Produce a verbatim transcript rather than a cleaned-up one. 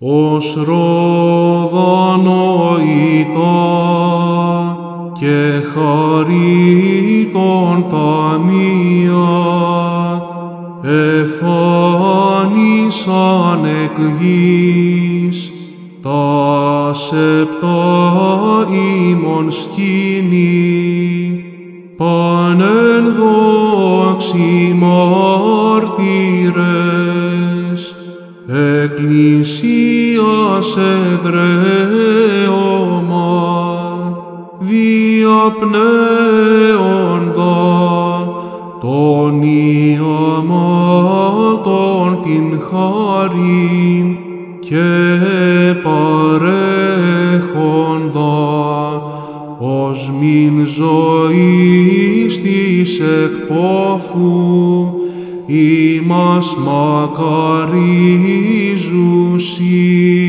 Ως ροδανοητά και χαρίτων ταμεία εφάνισαν εκ γης τα σεπτά ημών σκήνη πανεν δόξοι μάρτυρες εκκλησίας εδραίωμα διαπνέοντα των ιαμάτων την χάριν και παρέχοντα ως μην ζωής της εκπόθου Ημάς μακαρίζουσι.